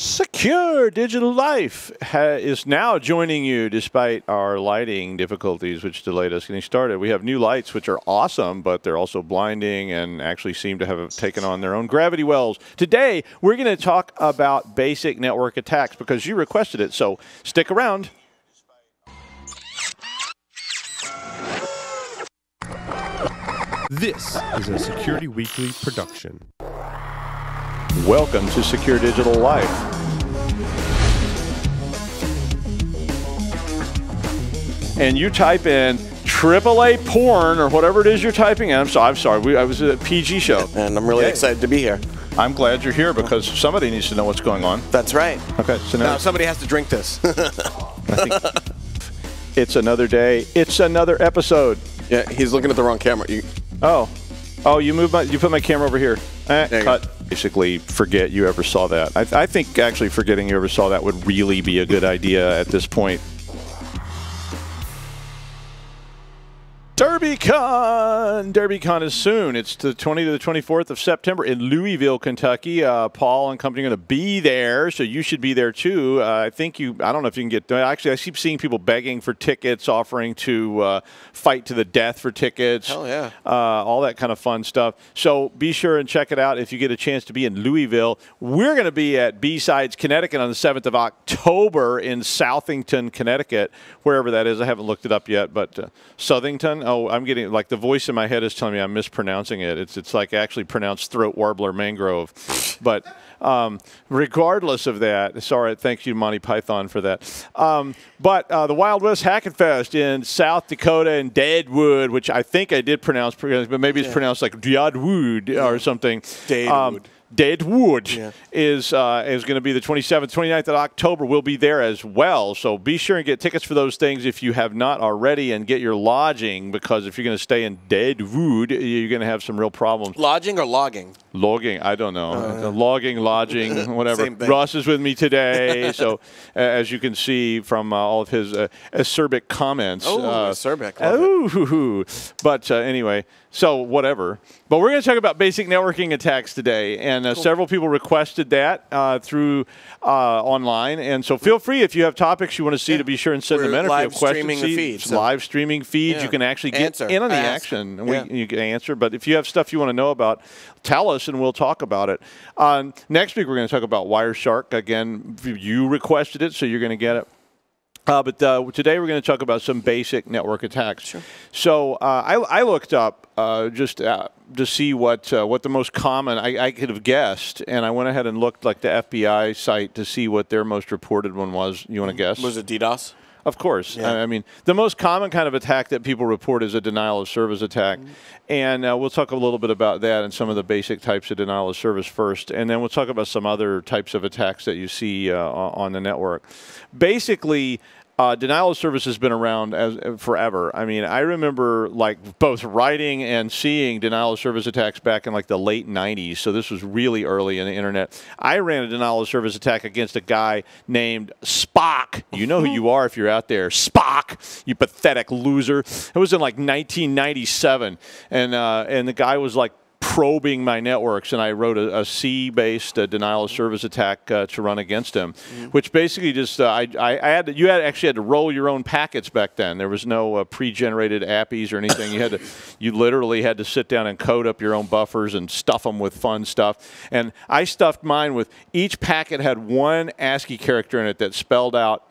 Secure Digital Life is now joining you despite our lighting difficulties, which delayed us getting started. We have new lights, which are awesome, but they're also blinding and actually seem to have taken on their own gravity wells. Today, we're going to talk about basic network attacks because you requested it, so stick around. This is a Security Weekly production. Welcome to Secure Digital Life. And you type in AAA porn or whatever it is you're typing in. So I'm sorry, I was at a PG show. And I'm really excited to be here. I'm glad you're here because somebody needs to know what's going on. That's right. Okay, so now somebody has to drink this. I think it's another day. It's another episode. Yeah, he's looking at the wrong camera. Oh, you put my camera over here. Cut. Basically, forget you ever saw that. I think actually forgetting you ever saw that would really be a good idea at this point. DerbyCon! DerbyCon is soon. It's the 20th to the 24th of September in Louisville, Kentucky. Paul and company are going to be there, so you should be there too. I don't know if you can get, actually I keep seeing people begging for tickets, offering to fight to the death for tickets. Hell yeah. All that kind of fun stuff. So be sure and check it out if you get a chance to be in Louisville. We're going to be at B Sides Connecticut on the 7th of October in Southington, Connecticut, wherever that is. I haven't looked it up yet, but Southington. Oh, I'm getting, like, the voice in my head is telling me I'm mispronouncing it. It's like actually pronounced throat warbler mangrove. But regardless of that, sorry, thank you, Monty Python, for that. The Wild West Hacking Fest in South Dakota in Deadwood, which I think I did pronounce, but maybe it's pronounced like Deadwood or something. Deadwood. Deadwood is going to be the 27th, 29th of October. We'll be there as well. So be sure and get tickets for those things if you have not already, and get your lodging, because if you're going to stay in Deadwood, you're going to have some real problems. Lodging or logging? Logging. I don't know. Logging, lodging, whatever. Russ is with me today. So as you can see from all of his acerbic comments. Oh, acerbic. But anyway, so whatever. But we're going to talk about basic networking attacks today, and cool. Several people requested that through online, and so feel free if you have topics you want to see to be sure and send them in. If you have questions, live streaming feeds, you can actually get in on the action. You can answer, but if you have stuff you want to know about, tell us and we'll talk about it. Next week we're going to talk about Wireshark. Again, you requested it, so you're going to get it. Today we're going to talk about some basic network attacks. Sure. So I looked up just to see what the most common I could have guessed, and I went ahead and looked like the FBI site to see what their most reported one was. You want to guess? Was it DDoS? Of course. Yeah. I mean, the most common kind of attack that people report is a denial of service attack. And we'll talk a little bit about that and some of the basic types of denial of service first. And then we'll talk about some other types of attacks that you see on the network. Basically, denial of service has been around forever. I mean, I remember like both writing and seeing denial of service attacks back in like the late 90s. So this was really early in the internet. I ran a denial of service attack against a guy named Spock. You know who you are if you're out there. Spock, you pathetic loser. It was in like 1997. And the guy was like probing my networks, and I wrote a C-based denial of service attack to run against him, which basically just you actually had to roll your own packets back then. There was no pre-generated appies or anything. You literally had to sit down and code up your own buffers and stuff them with fun stuff. And I stuffed mine with each packet had one ASCII character in it that spelled out.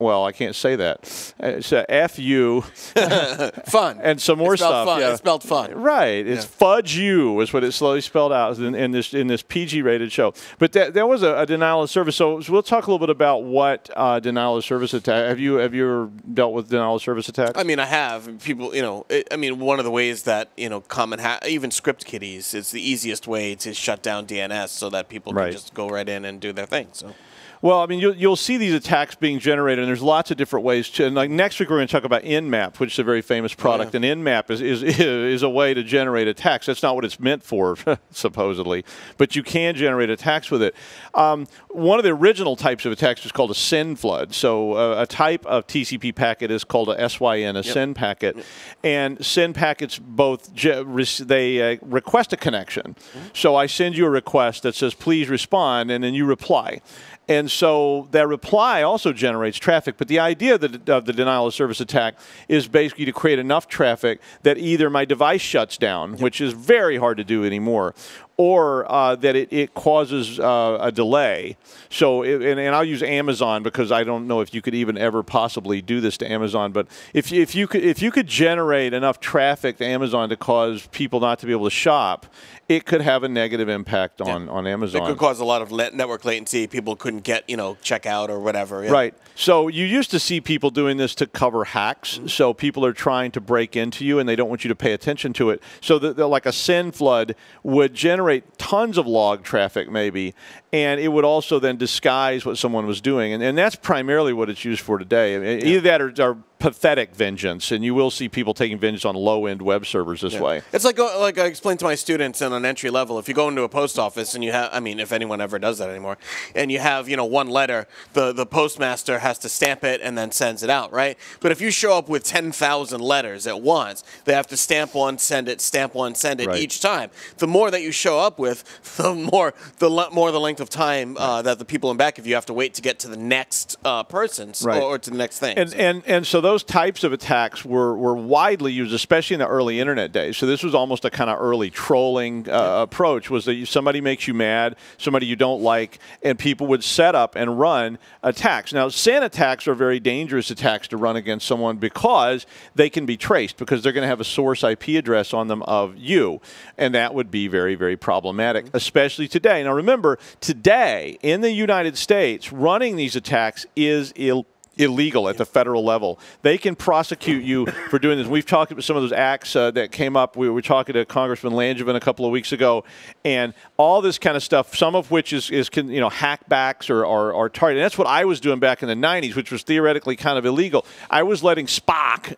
Well, I can't say that. It's F U, fun, and some more stuff. Fun. Yeah. It's spelled fun, right? It's fudge you is what it slowly spelled out in this PG-rated show. But there was a denial of service. So we'll talk a little bit about what denial of service attack. Have you ever dealt with denial of service attack? I mean, I have. People, you know, I mean, one of the ways that common even script kiddies, it's the easiest way to shut down DNS so that people can just go right in and do their thing. So. Well, I mean, you'll see these attacks being generated, and there's lots of different ways to. And like next week, we're going to talk about Nmap, which is a very famous product. Yeah. And Nmap is a way to generate attacks. That's not what it's meant for, supposedly, but you can generate attacks with it. One of the original types of attacks is called a SYN flood. So a type of TCP packet is called a SYN, a SYN packet, and SYN packets they request a connection. Mm-hmm. So I send you a request that says please respond, and then you reply. And so that reply also generates traffic. But the idea of the denial of service attack is basically to create enough traffic that either my device shuts down, which is very hard to do anymore, or that it causes a delay. So, and I'll use Amazon because I don't know if you could even ever possibly do this to Amazon. But if you could generate enough traffic to Amazon to cause people not to be able to shop, it could have a negative impact on Amazon. It could cause a lot of network latency. People couldn't get checkout or whatever. Yeah. Right. So you used to see people doing this to cover hacks. Mm-hmm. So people are trying to break into you and they don't want you to pay attention to it. So like a SYN flood would generate tons of log traffic maybe, and it would also then disguise what someone was doing, and that's primarily what it's used for today. Either that or pathetic vengeance, and you will see people taking vengeance on low-end web servers this way. It's like I explained to my students in an entry level, if you go into a post office and you have, I mean, if anyone ever does that anymore, and you have, one letter, the postmaster has to stamp it and then sends it out, right? But if you show up with 10,000 letters at once, they have to stamp one, send it, stamp one, send it each time. The more that you show up with, the more the length of time that the people in back of you have to wait to get to the next person or to the next thing. And so those types of attacks were widely used, especially in the early internet days. So this was almost a kind of early trolling approach, was that somebody makes you mad, somebody you don't like, and people would set up and run attacks. Now, SYN attacks are very dangerous attacks to run against someone because they can be traced, because they're going to have a source IP address on them of you, and that would be very, very problematic, especially today. Now, remember, today in the United States, running these attacks is illegal at the federal level. They can prosecute you for doing this. We've talked about some of those acts that came up. We were talking to Congressman Langevin a couple of weeks ago, and all this kind of stuff, some of which is hackbacks or target. And that's what I was doing back in the 90s, which was theoretically kind of illegal. I was letting Spock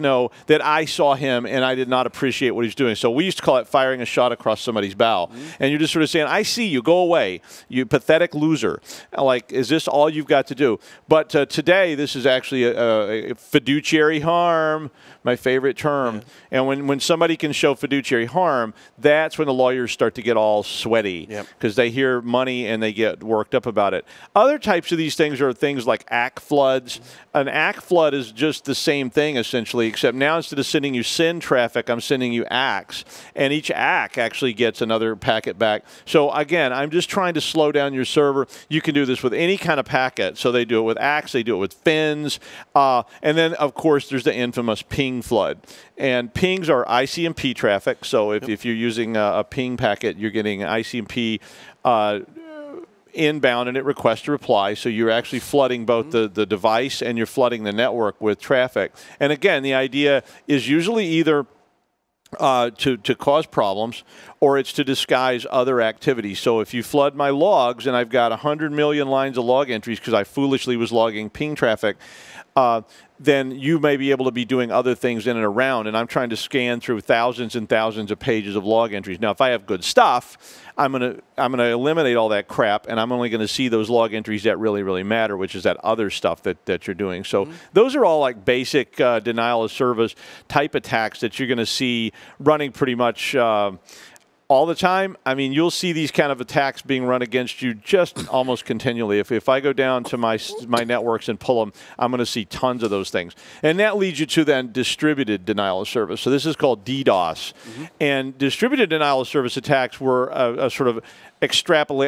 know that I saw him and I did not appreciate what he's doing. So we used to call it firing a shot across somebody's bow. And you're just sort of saying, I see you, go away, you pathetic loser. Like, is this all you've got to do? But today, this is actually a fiduciary harm, my favorite term. And when somebody can show fiduciary harm, that's when the lawyers start to get all sweaty because they hear money and they get worked up about it. Other types of these things are things like act floods. An act flood is just the same thing, essentially, except now instead of sending you SYN traffic, I'm sending you ACKs. And each ACK actually gets another packet back. So again, I'm just trying to slow down your server. You can do this with any kind of packet. So they do it with ACKs, they do it with fins. And then, of course, there's the infamous ping flood. And pings are ICMP traffic. So if you're using a ping packet, you're getting ICMP inbound, and it requests a reply, so you're actually flooding both the device and you're flooding the network with traffic. And again, the idea is usually either to cause problems, or it's to disguise other activities. So if you flood my logs, and I've got 100 million lines of log entries because I foolishly was logging ping traffic, then you may be able to be doing other things in and around, and I'm trying to scan through thousands and thousands of pages of log entries. Now, if I have good stuff, I'm gonna eliminate all that crap, and I'm only gonna see those log entries that really, really matter, which is that other stuff that you're doing. So those are all like basic denial of service type attacks that you're gonna see running pretty much all the time. I mean, you'll see these kind of attacks being run against you just almost continually. If I go down to my networks and pull them, I'm going to see tons of those things. And that leads you to then distributed denial of service. So this is called DDoS. And distributed denial of service attacks were a sort of an escalation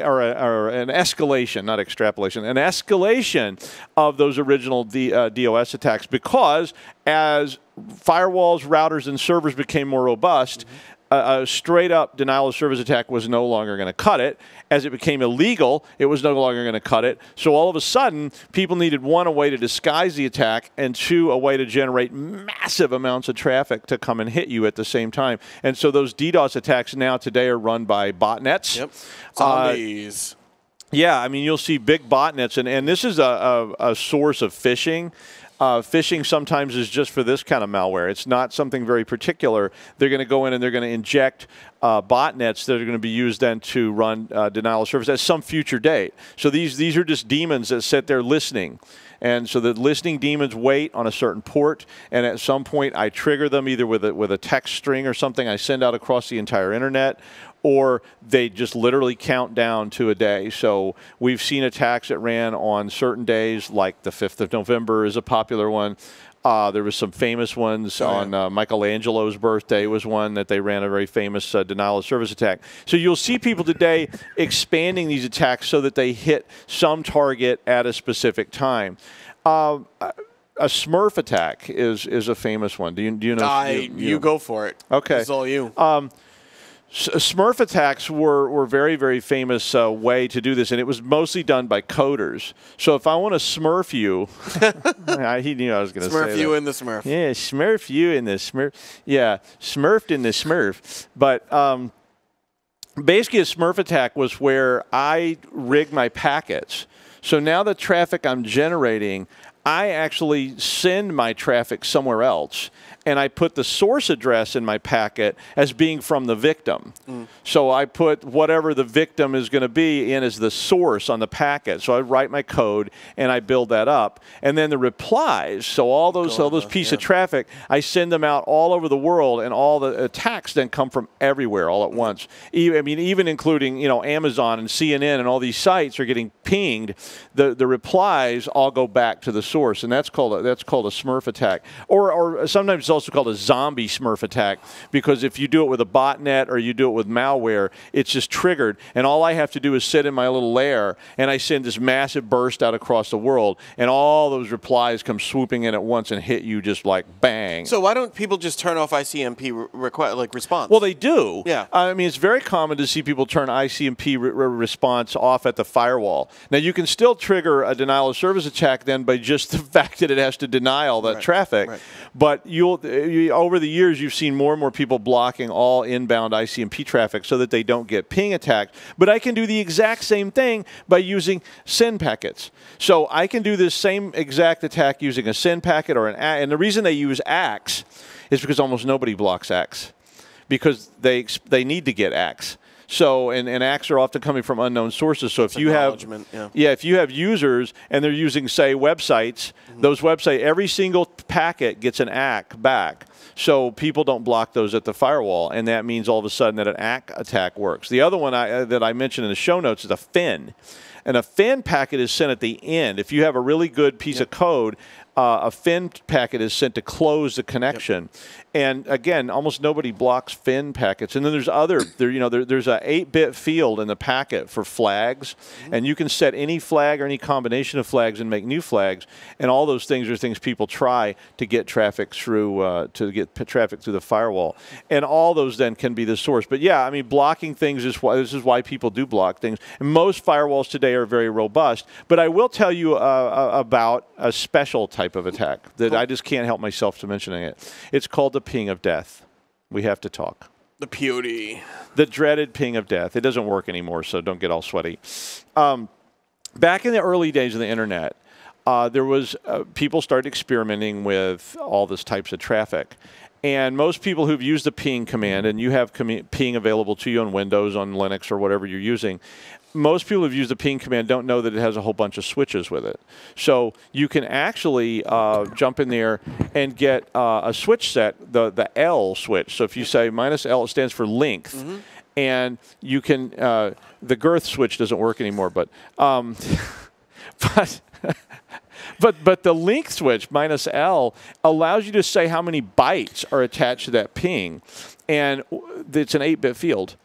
of those original DOS attacks, because as firewalls, routers, and servers became more robust, a straight-up denial-of-service attack was no longer going to cut it. As it became illegal, it was no longer going to cut it. So all of a sudden, people needed, one, a way to disguise the attack, and two, a way to generate massive amounts of traffic to come and hit you at the same time. And so those DDoS attacks now today are run by botnets. Zombies. Yeah, I mean, you'll see big botnets, and this is a source of phishing. Phishing sometimes is just for this kind of malware. It's not something very particular. They're going to go in and they're going to inject botnets that are going to be used then to run denial of service at some future date. So these are just demons that sit there listening. And so the listening demons wait on a certain port, and at some point I trigger them either with a text string or something I send out across the entire internet, or they just literally count down to a day. So we've seen attacks that ran on certain days, like the 5th of November is a popular one. There was some famous ones on Michelangelo's birthday was one that they ran a very famous denial of service attack. So you'll see people today expanding these attacks so that they hit some target at a specific time. A Smurf attack is a famous one. Do you know? You go for it. Okay, it's all you. Smurf attacks were very, very famous way to do this, and it was mostly done by coders. So if I want to Smurf you, he knew I was going to say Smurf you in the Smurf. Yeah, Smurf you in the Smurf. Yeah, Smurfed in the Smurf. But basically a Smurf attack was where I rigged my packets. So now the traffic I'm generating, I actually send my traffic somewhere else, and I put the source address in my packet as being from the victim. Mm. So I put whatever the victim is going to be in as the source on the packet. So I write my code, and I build that up. And then the replies, so all those pieces of traffic, I send them out all over the world, and all the attacks then come from everywhere all at once. I mean, even including, you know, Amazon and CNN and all these sites are getting pinged. The replies all go back to the source, and that's called a Smurf attack, or sometimes it's also called a zombie Smurf attack, because if you do it with a botnet or you do it with malware, it's just triggered, and all I have to do is sit in my little lair, and I send this massive burst out across the world, and all those replies come swooping in at once and hit you just like bang. So why don't people just turn off ICMP response? Well, they do. Yeah. I mean, it's very common to see people turn ICMP response off at the firewall. Now, you can still trigger a denial of service attack then by just the fact that it has to deny all that traffic, but over the years you've seen more and more people blocking all inbound ICMP traffic so that they don't get ping attacked. But I can do the exact same thing by using send packets. So I can do this same exact attack using a send packet or an axe, and the reason they use axe is because almost nobody blocks axe, because they need to get axe. So, and acts are often coming from unknown sources. So if you have, if you have users and they're using, say, websites, every single packet gets an ACK back. So people don't block those at the firewall, and that means all of a sudden that an ACK attack works. The other one that I mentioned in the show notes is a FIN. And a FIN packet is sent at the end. If you have a really good piece of code, a FIN packet is sent to close the connection. And again, almost nobody blocks FIN packets. And then there's other, there's an 8-bit field in the packet for flags, and you can set any flag or any combination of flags and make new flags. And all those things are things people try to get traffic through the firewall. And all those then can be the source. But yeah, I mean, blocking things is why, this is why people do block things. And most firewalls today are very robust, but I will tell you about a special type of attack that I just can't help myself to mentioning it. It's called the ping of death. We have to talk. The POD. The dreaded ping of death. It doesn't work anymore, so don't get all sweaty. Back in the early days of the internet, there was people started experimenting with all these types of traffic. And most people who've used the ping command, and you have ping available to you on Windows, on Linux, or whatever you're using, most people who've used the ping command don't know that it has a whole bunch of switches with it. So you can actually jump in there and get a switch set, the L switch. So if you say -L, it stands for length. And you can, the girth switch doesn't work anymore, but, but the length switch, -L, allows you to say how many bytes are attached to that ping. And it's an 8-bit field.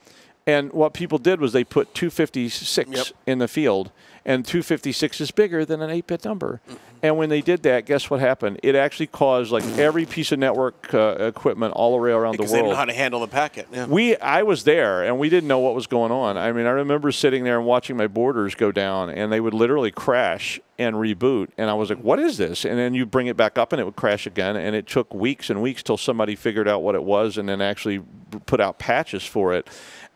And what people did was they put 256 in the field, and 256 is bigger than an 8-bit number. And when they did that, guess what happened? It actually caused like every piece of network equipment all the way around the world. Because they didn't know how to handle the packet. Yeah. I was there, and we didn't know what was going on. I mean, I remember sitting there and watching my borders go down, and they would literally crash and reboot. And I was like, what is this? And then you bring it back up, and it would crash again. And it took weeks and weeks till somebody figured out what it was and then actually put out patches for it.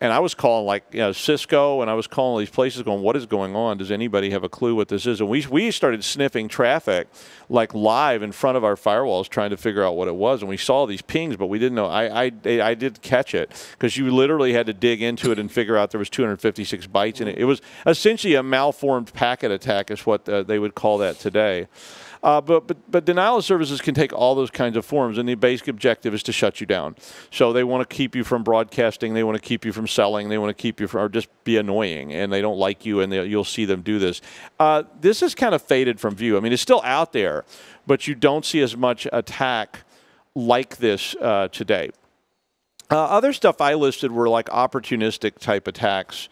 And I was calling, like, you know, Cisco, and I was calling these places going, what is going on? Does anybody have a clue what this is? And we started sniffing traffic, like, live in front of our firewalls trying to figure out what it was. And we saw these pings, but we didn't know. I did catch it, because you literally had to dig into it and figure out there was 256 bytes in it. It was essentially a malformed packet attack is what they would call that today. But denial of services can take all those kinds of forms, and the basic objective is to shut you down. So they want to keep you from broadcasting, they want to keep you from selling, they want to keep you from, or just be annoying, and they don't like you, and you'll see them do this. This is kind of faded from view. I mean, it's still out there, but you don't see as much attack like this today. Other stuff I listed were like opportunistic type attacks,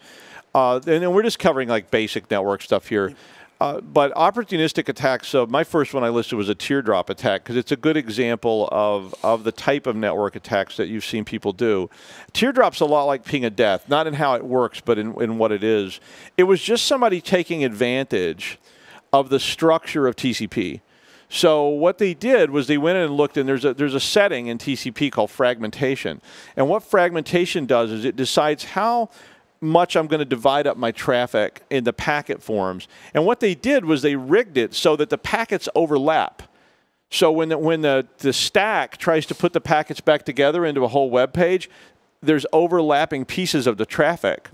and we're just covering like basic network stuff here. But opportunistic attacks, so my first one I listed was a teardrop attack, because it's a good example of the type of network attacks that you've seen people do. Teardrop's a lot like ping of death, not in how it works, but in what it is. It was just somebody taking advantage of the structure of TCP. So what they did was they went in and looked, and there's a setting in TCP called fragmentation. And what fragmentation does is it decides how much I'm going to divide up my traffic in the packet forms. And what they did was they rigged it so that the packets overlap. So when the stack tries to put the packets back together into a whole web page, there's overlapping pieces of the traffic.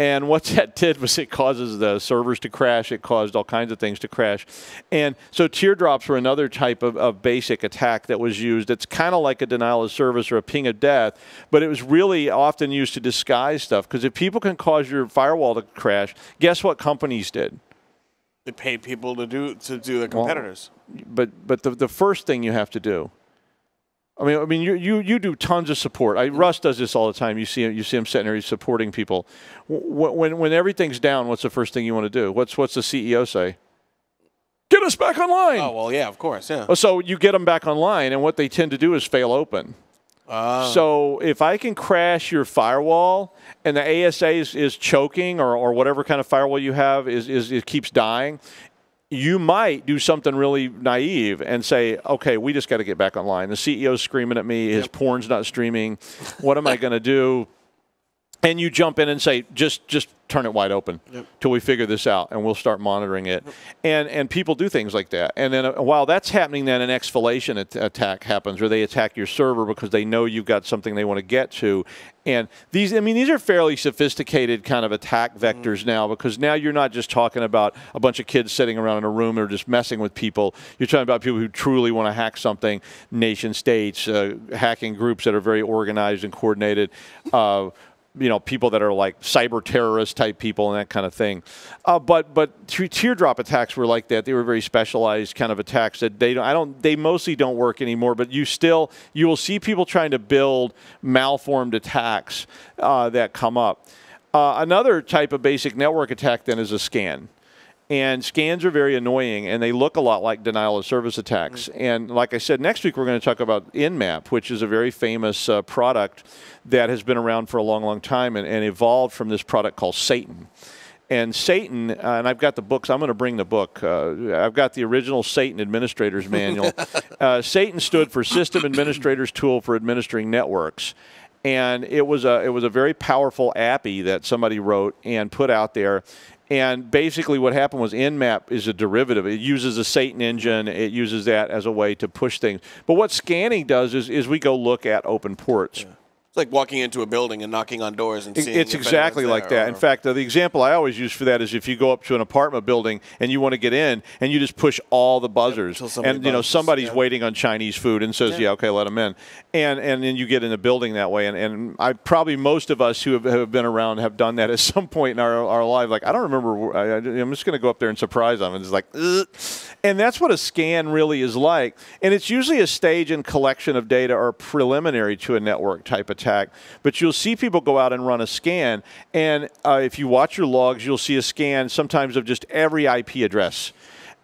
And what that did was it causes the servers to crash. It caused all kinds of things to crash. And so teardrops were another type of basic attack that was used. It's kind of like a denial of service or a ping of death, but it was really often used to disguise stuff. Because if people can cause your firewall to crash, guess what companies did? They paid people to do their competitors. Well, but the first thing you have to do, I mean, you do tons of support. Russ does this all the time. You see him sitting there, he's supporting people. When everything's down, what's the first thing you want to do? What's the CEO say? Get us back online. Oh well, yeah, of course, yeah. So you get them back online, and what they tend to do is fail open. So if I can crash your firewall and the ASA is choking or whatever kind of firewall you have is it keeps dying. You might do something really naive and say, okay, we just got to get back online. The CEO's screaming at me. His porn's not streaming. What am I going to do? And you jump in and say, just turn it wide open till we figure this out, and we'll start monitoring it. And people do things like that. And then while that's happening, then an exfiltration attack happens, where they attack your server because they know you've got something they want to get to. And these, I mean, these are fairly sophisticated kind of attack vectors now, because now you're not just talking about a bunch of kids sitting around in a room or just messing with people. You're talking about people who truly want to hack something, nation states, hacking groups that are very organized and coordinated, you know, people that are like cyber terrorist type people and that kind of thing. But teardrop attacks were like that. They were very specialized kind of attacks that they mostly don't work anymore, but you will see people trying to build malformed attacks that come up. Another type of basic network attack then is a scan. And scans are very annoying, and they look a lot like denial of service attacks. And like I said, next week we're going to talk about Nmap, which is a very famous product that has been around for a long, long time and evolved from this product called Satan. And Satan, and I've got the books. I'm going to bring the book. I've got the original Satan Administrator's Manual. Satan stood for System Administrator's Tool for Administering Networks. And it was a very powerful appy that somebody wrote and put out there. And basically what happened was Nmap is a derivative. It uses a Satan engine. It uses that as a way to push things. But what scanning does is we go look at open ports. Yeah. It's like walking into a building and knocking on doors and seeing. It's exactly like that. In fact, the example I always use for that is if you go up to an apartment building and you want to get in and you just push all the buzzers, and you know somebody's waiting on Chinese food and says, "Yeah, okay, let them in," and then you get in the building that way. And I probably most of us who have been around have done that at some point in our life. Like I don't remember. I'm just going to go up there and surprise them, and it's like, ugh. And that's what a scan really is like. And it's usually a stage and collection of data or preliminary to a network type of attack, but you'll see people go out and run a scan, and if you watch your logs, you'll see a scan sometimes of just every IP address,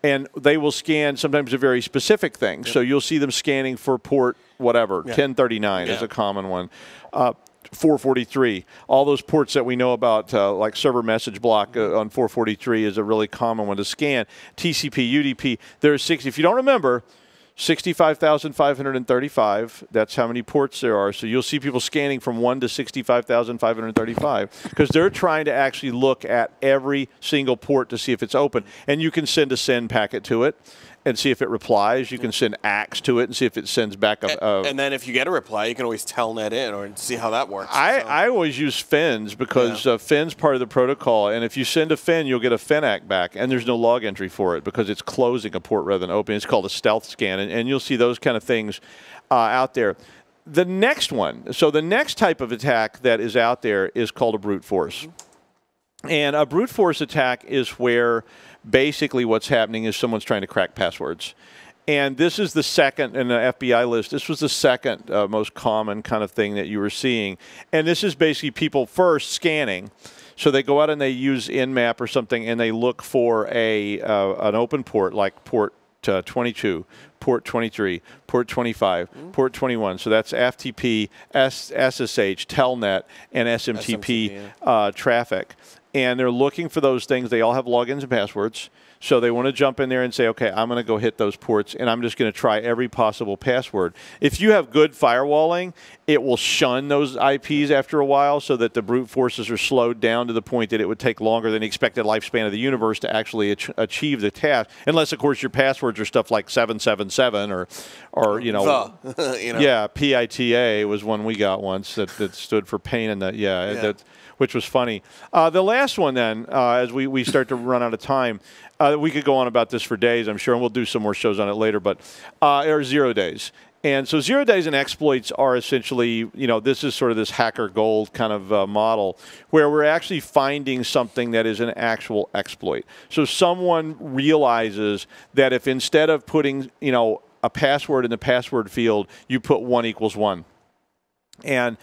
and they will scan sometimes a very specific thing. So you'll see them scanning for port whatever, 1039 is a common one, 443, all those ports that we know about, like server message block on 443 is a really common one to scan, TCP, UDP, there's 60, if you don't remember, 65,535, that's how many ports there are. So you'll see people scanning from 1 to 65,535 because they're trying to actually look at every single port to see if it's open. And you can send a send packet to it and see if it replies. You can send ACTS to it and see if it sends back a... and then if you get a reply, you can always telnet in or see how that works. I always use FEN's because FEN's part of the protocol. And if you send a FEN, you'll get a FENAC back. And there's no log entry for it because it's closing a port rather than opening. It's called a stealth scan. And you'll see those kind of things out there. The next one, so the next type of attack that is out there is called a brute force. And a brute force attack is where basically what's happening is someone's trying to crack passwords. And this is the second in the FBI list. This was the second most common kind of thing that you were seeing. And this is basically people first scanning. So they go out and they use Nmap or something and they look for a an open port like port 22, port 23, port 25, port 21. So that's FTP, SSH, Telnet, and SMTP traffic. And they're looking for those things. They all have logins and passwords. So they want to jump in there and say, okay, I'm going to go hit those ports, and I'm just going to try every possible password. If you have good firewalling, it will shun those IPs after a while so that the brute forces are slowed down to the point that it would take longer than the expected lifespan of the universe to actually achieve the task, unless, of course, your passwords are stuff like 777 or you know, yeah, PITA was one we got once that stood for pain in the, which was funny. The last one then, as we start to run out of time, we could go on about this for days, I'm sure, and we'll do some more shows on it later, but are 0 days. And so 0 days and exploits are essentially, you know, this is sort of this hacker gold kind of model where we're actually finding something that is an actual exploit. So someone realizes that if instead of putting, you know, a password in the password field, you put 1 equals 1. And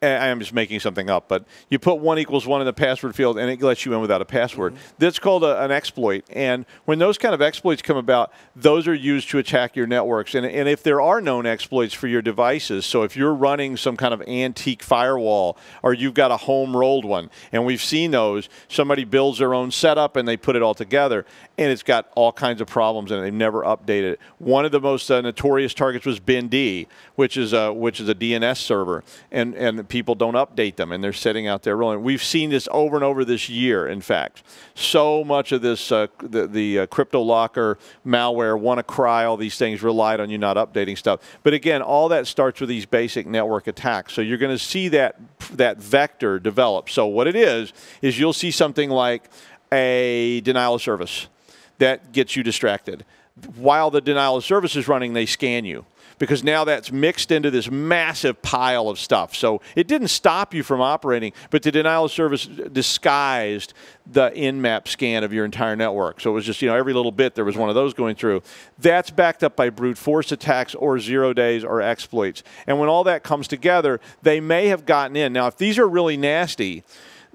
I'm just making something up, but you put 1 equals 1 in the password field and it lets you in without a password. That's called an exploit. And when those kind of exploits come about, those are used to attack your networks. And if there are known exploits for your devices, so if you're running some kind of antique firewall or you've got a home-rolled one, and we've seen those, somebody builds their own setup and they put it all together, and it's got all kinds of problems and they've never updated it. One of the most notorious targets was BinD, which is a DNS server. And people don't update them, and they're sitting out there rolling. We've seen this over and over this year, in fact. So much of this, the CryptoLocker, malware, WannaCry, all these things relied on you not updating stuff. But again, all that starts with these basic network attacks. So you're going to see that vector develop. So what it is you'll see something like a denial of service that gets you distracted. While the denial of service is running, they scan you, because now that's mixed into this massive pile of stuff. So it didn't stop you from operating, but the denial of service disguised the Nmap scan of your entire network. So it was just, you know, every little bit there was one of those going through. That's backed up by brute force attacks or 0 days or exploits. And when all that comes together, they may have gotten in. Now, if these are really nasty,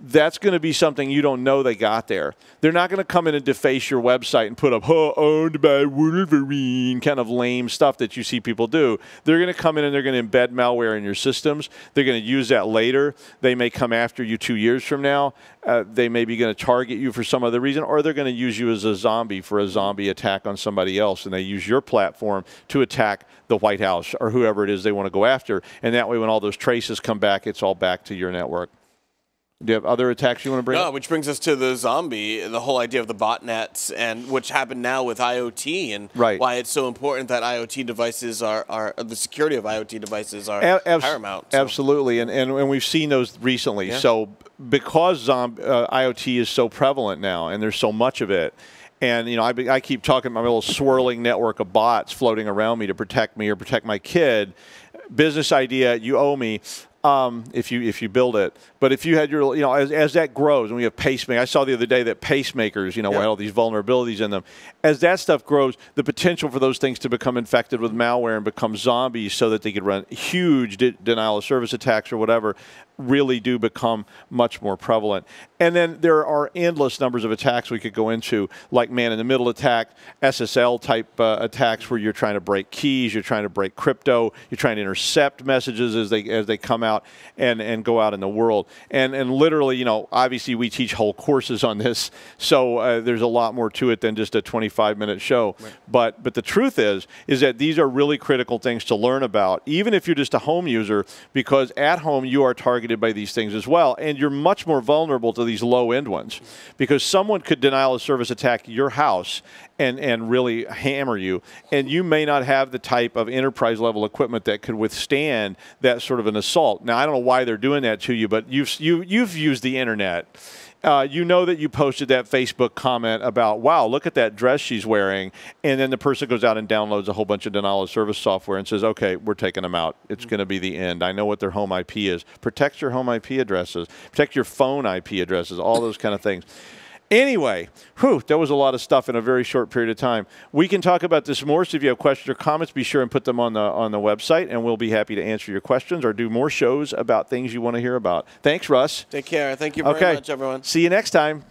that's going to be something you don't know they got there. They're not going to come in and deface your website and put up owned by Wolverine kind of lame stuff that you see people do. They're going to come in and they're going to embed malware in your systems. They're going to use that later. They may come after you 2 years from now. They may be going to target you for some other reason, or they're going to use you as a zombie for a zombie attack on somebody else, and they use your platform to attack the White House or whoever it is they want to go after. And that way when all those traces come back, it's all back to your network. Do you have other attacks you want to bring up? No, which brings us to the zombie, the whole idea of the botnets, and which happened now with IoT, and why it's so important that IoT devices are the security of IoT devices are paramount. So. Absolutely, and we've seen those recently. Yeah. So because IoT is so prevalent now, and there's so much of it, and you know, I keep talking about my little swirling network of bots floating around me or protect my kid. Business idea, you owe me. If you build it, but if you had your, you know, as that grows, and we have pacemakers, I saw the other day that pacemakers, you know, had all these vulnerabilities in them. As that stuff grows, the potential for those things to become infected with malware and become zombies so that they could run huge denial of service attacks or whatever really do become much more prevalent. And then there are endless numbers of attacks we could go into, like man-in-the-middle attack, SSL-type attacks where you're trying to break keys, you're trying to break crypto, you're trying to intercept messages as they come out and go out in the world. And literally, you know, obviously we teach whole courses on this, so there's a lot more to it than just a 25-minute show. Right. But the truth is that these are really critical things to learn about, even if you're just a home user, because at home you are targeted by these things as well, and you're much more vulnerable to these low-end ones, because someone could denial-of-service attack your house and really hammer you, and you may not have the type of enterprise-level equipment that could withstand that sort of an assault. Now, I don't know why they're doing that to you, but you've used the internet. You know that you posted that Facebook comment about, wow, look at that dress she's wearing, and then the person goes out and downloads a whole bunch of denial-of-service software and says, okay, we're taking them out. It's going to be the end. I know what their home IP is. Protect your home IP addresses. Protect your phone IP addresses, all those kind of things. Anyway, whew, that was a lot of stuff in a very short period of time. We can talk about this more, so if you have questions or comments, be sure and put them on the website, and we'll be happy to answer your questions or do more shows about things you want to hear about. Thanks, Russ. Take care. Thank you very much, everyone. See you next time.